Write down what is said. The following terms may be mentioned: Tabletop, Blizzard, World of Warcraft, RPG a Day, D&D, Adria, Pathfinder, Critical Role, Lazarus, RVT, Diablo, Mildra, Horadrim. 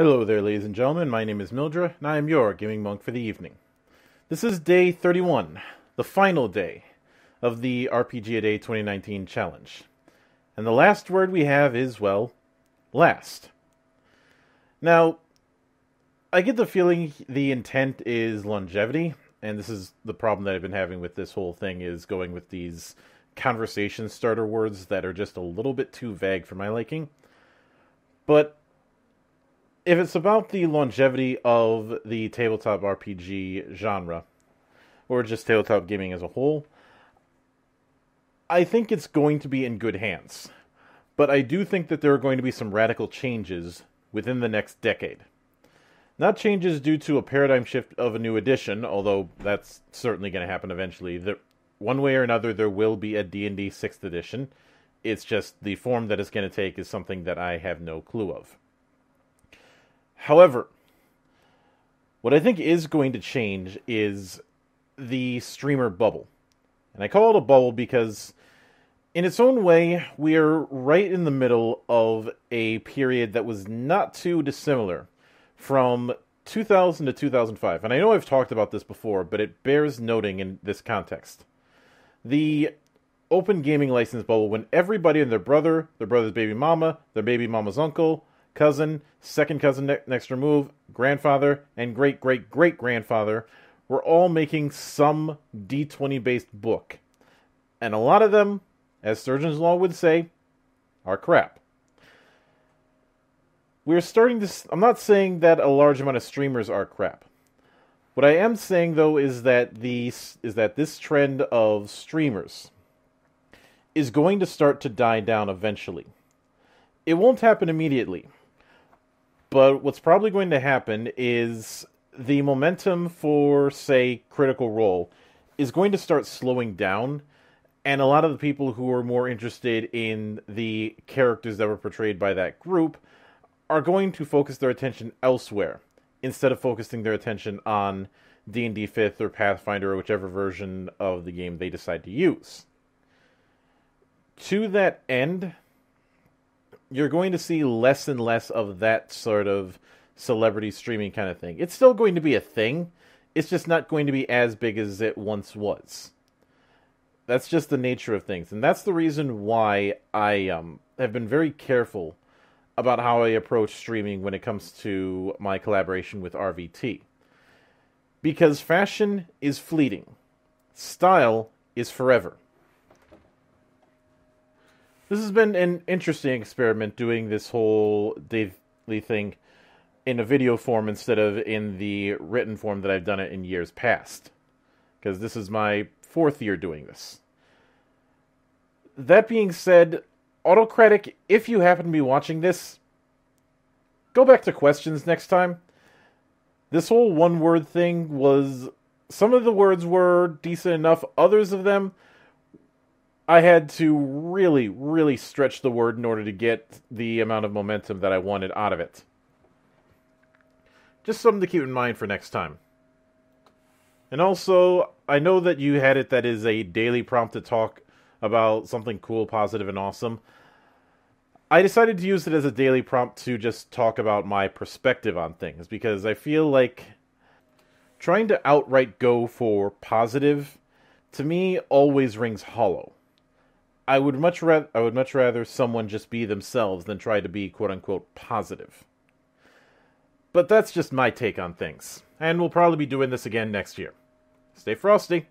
Hello there, ladies and gentlemen. My name is Mildra, and I am your gaming monk for the evening. This is day 31, the final day of the RPG a Day 2019 challenge. And the last word we have is, well, last. Now, I get the feeling the intent is longevity, and this is the problem that I've been having with this whole thing, is going with these conversation starter words that are just a little bit too vague for my liking. But if it's about the longevity of the tabletop RPG genre, or just tabletop gaming as a whole, I think it's going to be in good hands. But I do think that there are going to be some radical changes within the next decade. Not changes due to a paradigm shift of a new edition, although that's certainly going to happen eventually. One way or another, there will be a D&D 6th edition. It's just the form that it's going to take is something that I have no clue of. However, what I think is going to change is the streamer bubble. And I call it a bubble because, in its own way, we are right in the middle of a period that was not too dissimilar from 2000 to 2005. And I know I've talked about this before, but it bears noting in this context. The open gaming license bubble, when everybody and their brother's baby mama, their baby mama's uncle, cousin, second cousin next to remove, grandfather, and great-great-great-grandfather were all making some D20-based book. And a lot of them, as Surgeon's Law would say, are crap. We're starting to... I'm not saying that a large amount of streamers are crap. What I am saying, though, is that this trend of streamers is going to start to die down eventually. It won't happen immediately. But what's probably going to happen is the momentum for, say, Critical Role is going to start slowing down, and a lot of the people who are more interested in the characters that were portrayed by that group are going to focus their attention elsewhere, instead of focusing their attention on D&D 5th or Pathfinder or whichever version of the game they decide to use. To that end, you're going to see less and less of that sort of celebrity streaming kind of thing. It's still going to be a thing. It's just not going to be as big as it once was. That's just the nature of things. And that's the reason why I have been very careful about how I approach streaming when it comes to my collaboration with RVT. Because fashion is fleeting. Style is forever. This has been an interesting experiment, doing this whole daily thing in a video form instead of in the written form that I've done it in years past. Because this is my 4th year doing this. That being said, Autocratic, if you happen to be watching this, go back to questions next time. This whole one-word thing was... some of the words were decent enough, others of them I had to really, really stretch the word in order to get the amount of momentum that I wanted out of it. Just something to keep in mind for next time. And also, I know that you had it that is a daily prompt to talk about something cool, positive, and awesome. I decided to use it as a daily prompt to just talk about my perspective on things, because I feel like trying to outright go for positive, to me, always rings hollow. I would much rather someone just be themselves than try to be quote-unquote positive. But that's just my take on things. And we'll probably be doing this again next year. Stay frosty!